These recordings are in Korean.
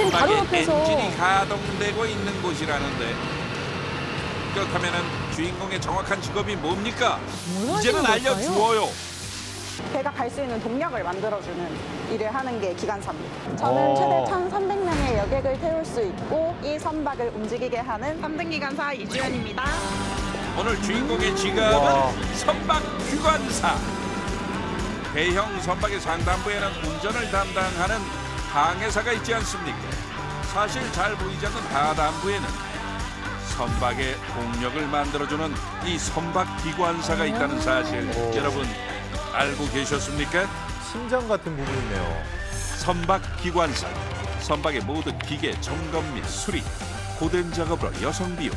지금 바로 옆에서 엔진이 가동되고 있는 곳이라는데, 그렇다면은 주인공의 정확한 직업이 뭡니까? 이제는 알려주어요. 배가 갈 수 있는 동력을 만들어주는 일을 하는 게 기관사입니다. 저는 최대 1,300명의 여객을 태울 수 있고 이 선박을 움직이게 하는 3등 기관사 이주연입니다. 오늘 주인공의 직업은 선박 기관사. 대형 선박의 상단부에는 운전을 담당하는 항해사가 있지 않습니까? 사실 잘 보이지 않는 하단부에는 선박의 동력을 만들어주는 이 선박 기관사가 있다는 사실, 여러분 알고 계셨습니까? 심장 같은 부분이네요. 선박 기관사, 선박의 모든 기계 점검 및 수리, 고된 작업으로 여성 비용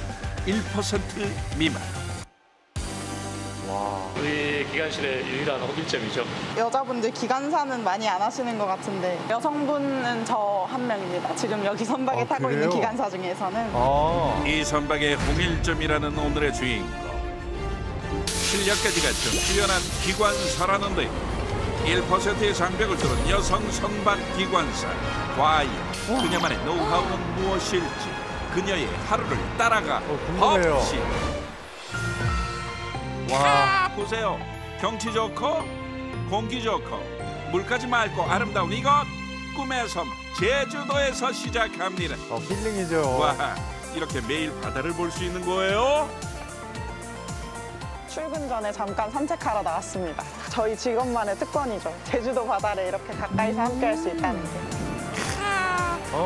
1% 미만. 와, 우리 기관실의 유일한 허빌점이죠. 여자분들 기관사는 많이 안 하시는 것 같은데 여성분은 저 한 명입니다. 지금 여기 선박에 타고 그래요? 있는 기관사 중에서는. 이 선박의 홍일점이라는 오늘의 주인공. 실력까지가 좀 뛰어난 기관사라는데 1%의 장벽을 뚫은 여성 선박 기관사. 과연 그녀만의 노하우는 무엇일지, 그녀의 하루를 따라가 봅시. 와, 보세요. 경치 좋고 공기 좋고 물까지 맑고 아름다운 이곳, 꿈의 섬 제주도에서 시작합니다. 힐링이죠. 와, 이렇게 매일 바다를 볼 수 있는 거예요? 출근 전에 잠깐 산책하러 나왔습니다. 저희 직업만의 특권이죠. 제주도 바다를 이렇게 가까이서 함께할 수 있다는 게.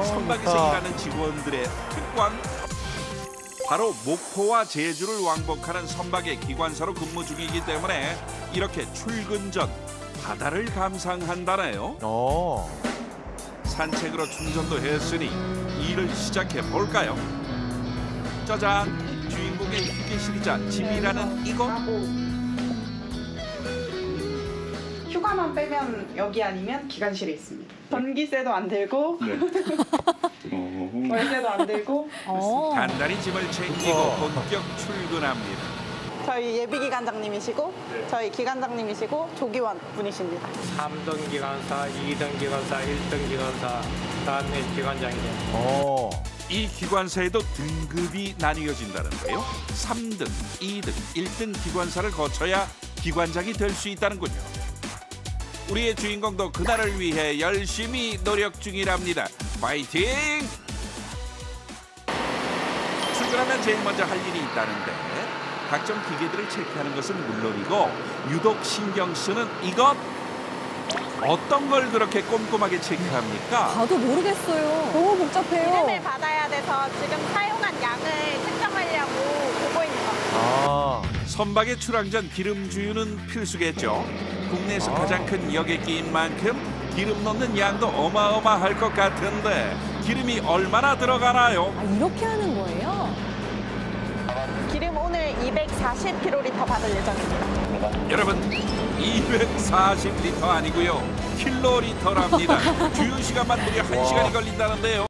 선박에서 일하는 직원들의 특권. 바로 목포와 제주를 왕복하는 선박의 기관사로 근무 중이기 때문에 이렇게 출근 전 바다를 감상한다네요. 산책으로 충전도 했으니 일을 시작해 볼까요? 짜잔! 주인공의 휴게실이자 집이라는 이곳. 휴가만 빼면 여기 아니면 기관실에 있습니다. 전기세도 안 들고 월세도 안 들고 간단히 짐을 챙기고 본격 출근합니다. 저희 예비기관장님이시고 저희 기관장님이시고 조기원 분이십니다. 3등 기관사, 2등 기관사, 1등 기관사, 다음에 기관장님. 이 기관사에도 등급이 나뉘어진다는데요. 3등, 2등, 1등 기관사를 거쳐야 기관장이 될 수 있다는군요. 우리의 주인공도 그날을 위해 열심히 노력 중이랍니다. 파이팅! 출근하면 제일 먼저 할 일이 있다는데 각종 기계들을 체크하는 것은 물론이고 유독 신경 쓰는 이것. 어떤 걸 그렇게 꼼꼼하게 체크합니까? 저도 모르겠어요. 너무 복잡해요. 이름을 받아야 돼서 지금 사용한 양을 측정하려고 보고 있는 겁니다. 선박의 출항 전 기름 주유는 필수겠죠. 국내에서 가장 큰 여객기인 만큼 기름 넣는 양도 어마어마할 것 같은데 기름이 얼마나 들어가나요? 아, 이렇게 하는 거예요? 기름 오늘 240kL 받을 예정입니다. 여러분. 240리터 아니고요. 킬로리터랍니다. 주유 시간만 무려 1시간이 걸린다는데요.